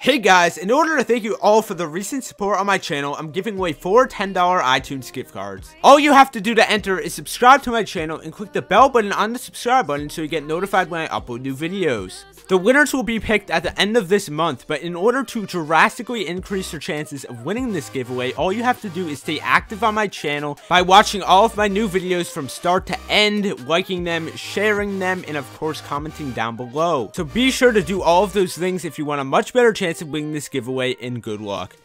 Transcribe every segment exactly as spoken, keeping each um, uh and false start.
Hey guys, in order to thank you all for the recent support on my channel, I'm giving away four ten dollar iTunes gift cards. All you have to do to enter is subscribe to my channel and click the bell button on the subscribe button so you get notified when I upload new videos. The winners will be picked at the end of this month, but in order to drastically increase your chances of winning this giveaway, all you have to do is stay active on my channel by watching all of my new videos from start to end, liking them, sharing them, and of course commenting down below. So be sure to do all of those things if you want a much better chance of winning this giveaway, and good luck.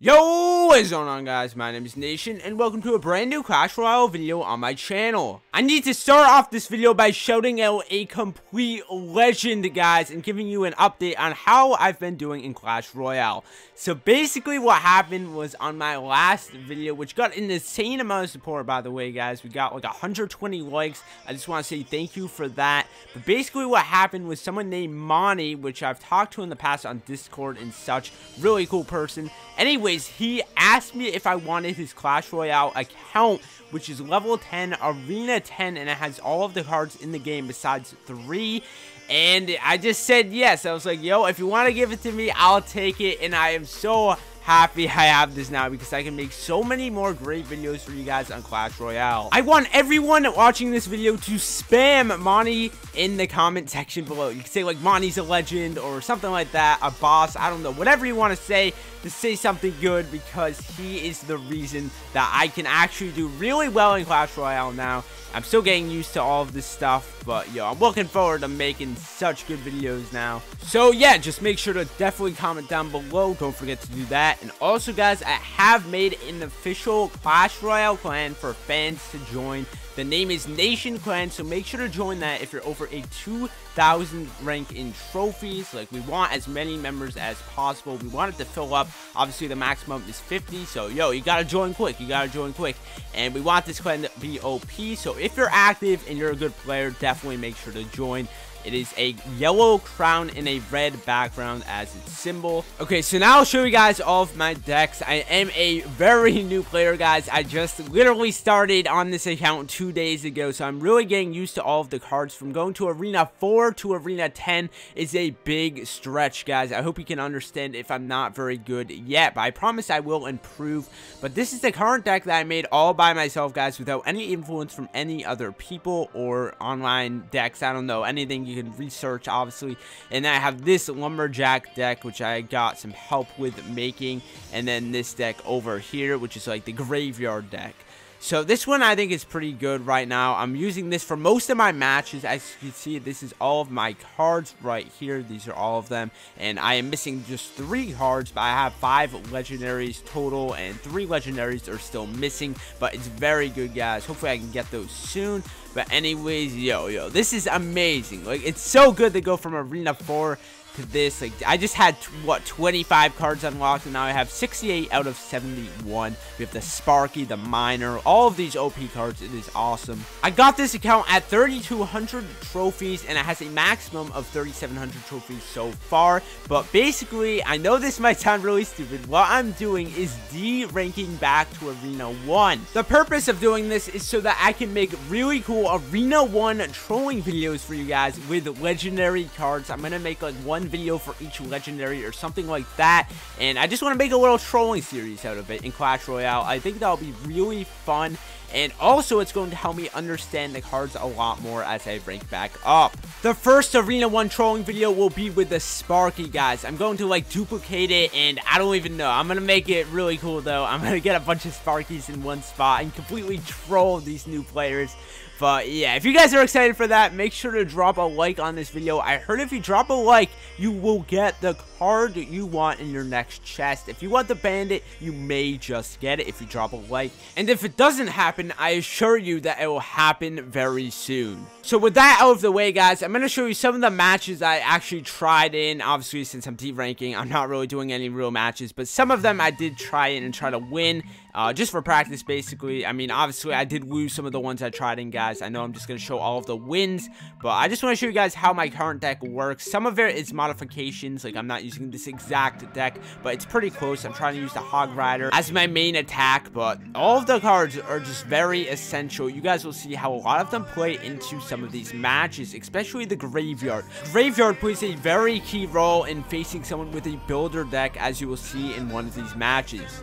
Yo, what is going on guys? My name is Nation and welcome to a brand new Clash Royale video on my channel. I need to start off this video by shouting out a complete legend guys and giving you an update on how I've been doing in Clash Royale. So basically what happened was on my last video, which got an insane amount of support by the way guys, we got like one hundred twenty likes. I just want to say thank you for that. But basically what happened was someone named Monny, which I've talked to in the past on Discord and such, really cool person. Anyways, he asked me if I wanted his Clash Royale account, which is level ten, arena ten, and it has all of the cards in the game besides three. And I just said yes. I was like, yo, if you want to give it to me, I'll take it. And I am so happy I have this now because I can make so many more great videos for you guys on Clash Royale. I want everyone watching this video to spam Monny in the comment section below. You can say like Monny's a legend or something like that, a boss, I don't know, whatever you want to say to say something good, because he is the reason that I can actually do really well in Clash Royale now. I'm still getting used to all of this stuff, but yo, I'm looking forward to making such good videos now. So yeah, just make sure to definitely comment down below. Don't forget to do that. And also guys, I have made an official Clash Royale clan for fans to join. The name is Nation Clan, so make sure to join that if you're over a two thousand rank in trophies. Like, we want as many members as possible. We want it to fill up. Obviously, the maximum is fifty, so yo, you gotta join quick. You gotta join quick. And we want this clan to be O P, so if you're active and you're a good player, definitely make sure to join. It is a yellow crown and a red background as its symbol. Okay, so now I'll show you guys all of my decks. I am a very new player, guys. I just literally started on this account two days ago, so I'm really getting used to all of the cards. From going to Arena four to Arena ten is a big stretch, guys. I hope you can understand if I'm not very good yet, but I promise I will improve. But this is the current deck that I made all by myself, guys, without any influence from any other people or online decks. I don't know, anything you can research obviously. And then I have this lumberjack deck, which I got some help with making, and then this deck over here, which is like the graveyard deck. So this one I think is pretty good right now. I'm using this for most of my matches. As you can see, this is all of my cards right here. These are all of them. And I am missing just three cards, but I have five legendaries total, and three legendaries are still missing. But it's very good, guys. Hopefully I can get those soon. But anyways, yo, yo, this is amazing. Like, it's so good to go from Arena four to this. Like, I just had, what, twenty-five cards unlocked, and now I have sixty-eight out of seventy-one. We have the Sparky, the Miner, all of these O P cards. It is awesome. I got this account at thirty-two hundred trophies, and it has a maximum of thirty-seven hundred trophies so far. But basically, I know this might sound really stupid. What I'm doing is de-ranking back to Arena one. The purpose of doing this is so that I can make really cool Arena one trolling videos for you guys with legendary cards. I'm gonna make like one video for each legendary or something like that, and I just want to make a little trolling series out of it in Clash Royale. I think that'll be really fun, and also it's going to help me understand the cards a lot more as I rank back up. The first Arena one trolling video will be with the Sparky, guys. I'm going to like duplicate it, and I don't even know. I'm gonna make it really cool though. I'm gonna get a bunch of Sparkies in one spot and completely troll these new players. But yeah, if you guys are excited for that, make sure to drop a like on this video. I heard if you drop a like, you will get the card you want in your next chest. If you want the bandit, you may just get it if you drop a like. And if it doesn't happen, I assure you that it will happen very soon. So with that out of the way, guys, I'm going to show you some of the matches I actually tried in. Obviously, since I'm de-ranking, I'm not really doing any real matches, but some of them I did try in and try to win. Uh, just for practice, basically. I mean, obviously, I did lose some of the ones I tried in, guys. I know I'm just going to show all of the wins, but I just want to show you guys how my current deck works. Some of it is modifications. Like, I'm not using this exact deck, but it's pretty close. I'm trying to use the Hog Rider as my main attack, but all of the cards are just very essential. You guys will see how a lot of them play into some of these matches, especially the Graveyard. Graveyard plays a very key role in facing someone with a builder deck, as you will see in one of these matches.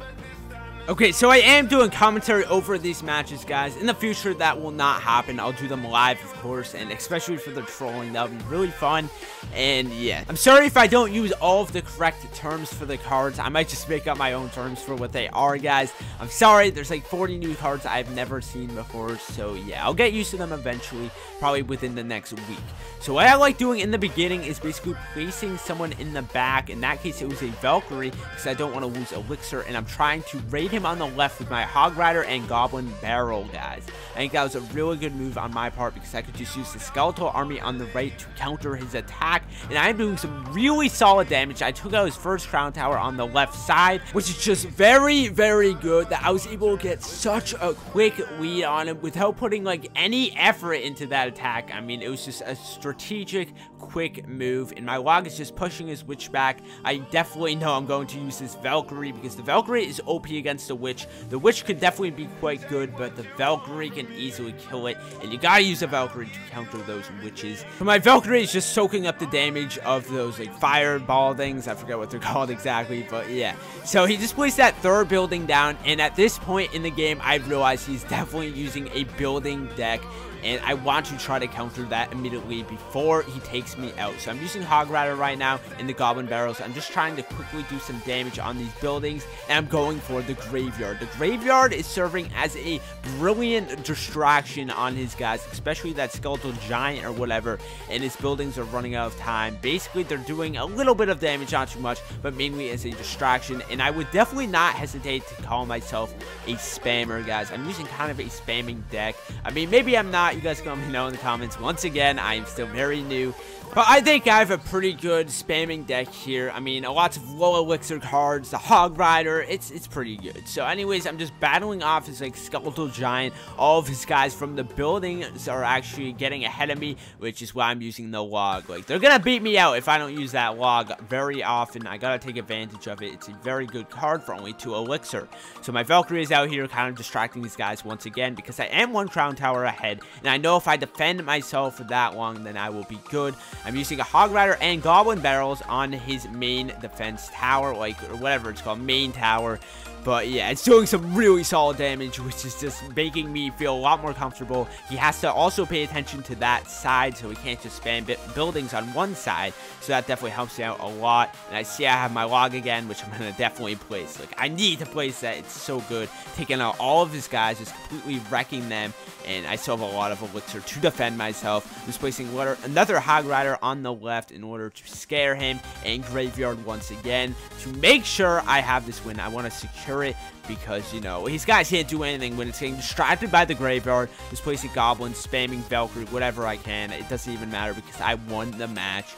Okay, so I am doing commentary over these matches, guys. In the future, that will not happen. I'll do them live, of course, and especially for the trolling. That'll be really fun, and yeah. I'm sorry if I don't use all of the correct terms for the cards. I might just make up my own terms for what they are, guys. I'm sorry. There's like forty new cards I've never seen before, so yeah. I'll get used to them eventually, probably within the next week. So what I like doing in the beginning is basically placing someone in the back. In that case, it was a Valkyrie, because I don't want to lose Elixir, and I'm trying to raid him on the left with my Hog Rider and Goblin Barrel, guys. I think that was a really good move on my part, because I could just use the Skeletal Army on the right to counter his attack, and I'm doing some really solid damage. I took out his first Crown Tower on the left side, which is just very, very good that I was able to get such a quick lead on him without putting like any effort into that attack. I mean, it was just a strategic, quick move, and my log is just pushing his Witch back. I definitely know I'm going to use this Valkyrie, because the Valkyrie is O P against the Witch. The Witch could definitely be quite good, but the Valkyrie can easily kill it, and you gotta use a Valkyrie to counter those Witches. So my Valkyrie is just soaking up the damage of those like fireball things. I forget what they're called exactly, but yeah. So he just placed that third building down, and at this point in the game, I realized he's definitely using a building deck, and I want to try to counter that immediately before he takes me out. So I'm using Hog Rider right now in the Goblin Barrels. I'm just trying to quickly do some damage on these buildings, and I'm going for the Graveyard. The Graveyard is serving as a brilliant distraction on his guys, especially that Skeletal Giant or whatever, and his buildings are running out of time. Basically, they're doing a little bit of damage, not too much, but mainly as a distraction, and I would definitely not hesitate to call myself a spammer, guys. I'm using kind of a spamming deck. I mean, maybe I'm not. You guys can let me know in the comments. Once again, I'm still very new, but I think I have a pretty good spamming deck here. I mean, lots of low elixir cards, the Hog Rider, it's it's pretty good. So anyways, I'm just battling off his like Skeletal Giant. All of his guys from the buildings are actually getting ahead of me, which is why I'm using the log. Like, they're gonna beat me out if I don't use that log very often. I gotta take advantage of it. It's a very good card for only two elixir. So my Valkyrie is out here kind of distracting these guys once again, because I am one Crown Tower ahead, and I know if I defend myself for that long, then I will be good. I'm using a Hog Rider and Goblin Barrels on his main defense tower, like, or whatever it's called, main tower. But yeah, it's doing some really solid damage, which is just making me feel a lot more comfortable. He has to also pay attention to that side, so he can't just spam buildings on one side. So that definitely helps me out a lot. And I see I have my log again, which I'm going to definitely place. Like, I need to place that. It's so good. Taking out all of his guys, just completely wrecking them. And I still have a lot of elixir to defend myself. Just placing another Hog Rider on the left in order to scare him. And Graveyard once again to make sure I have this win. I want to secure it, because, you know, these guys can't do anything when it's getting distracted by the Graveyard. Just placing goblins, spamming Valkyrie, whatever I can. It doesn't even matter, because I won the match.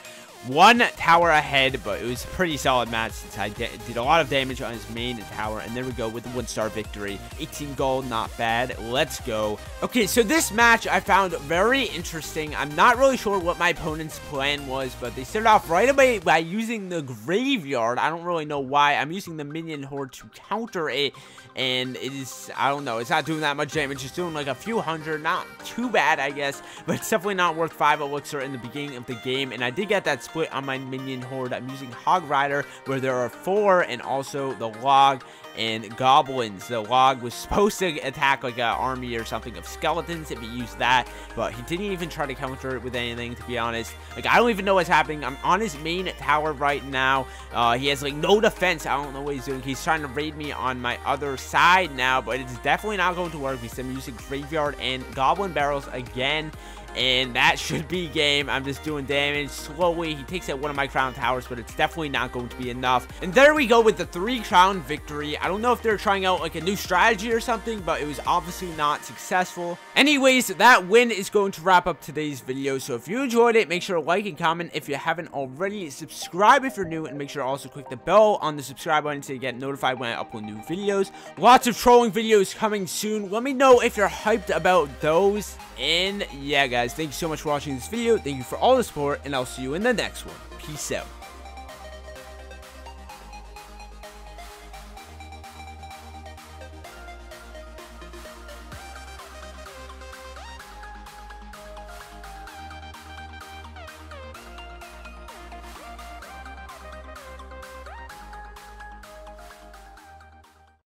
One tower ahead, but it was a pretty solid match, since I did a lot of damage on his main tower. And there we go with the one-star victory. eighteen gold, not bad. Let's go. Okay, so this match I found very interesting. I'm not really sure what my opponent's plan was, but they started off right away by using the Graveyard. I don't really know why. I'm using the minion horde to counter it, and it is, I don't know, it's not doing that much damage. It's doing like a few hundred, not too bad, I guess, but it's definitely not worth five elixir in the beginning of the game. And I did get that split on my minion horde. I'm using Hog Rider where there are four, and also the log and goblins. The log was supposed to attack like an army or something of skeletons if he used that, but he didn't even try to counter it with anything, to be honest. Like, I don't even know what's happening. I'm on his main tower right now. Uh, he has like no defense. I don't know what he's doing. He's trying to raid me on my other side now, but it's definitely not going to work, because I'm using Graveyard and Goblin Barrels again. And that should be game. I'm just doing damage slowly. He takes out one of my crown towers, but it's definitely not going to be enough. And there we go with the three crown victory. I don't know if they're trying out like a new strategy or something, but it was obviously not successful. Anyways, that win is going to wrap up today's video. So if you enjoyed it, make sure to like and comment if you haven't already. Subscribe if you're new, and make sure to also click the bell on the subscribe button so you get notified when I upload new videos. Lots of trolling videos coming soon. Let me know if you're hyped about those. And yeah, guys, thank you so much for watching this video. Thank you for all the support, and I'll see you in the next one. Peace out.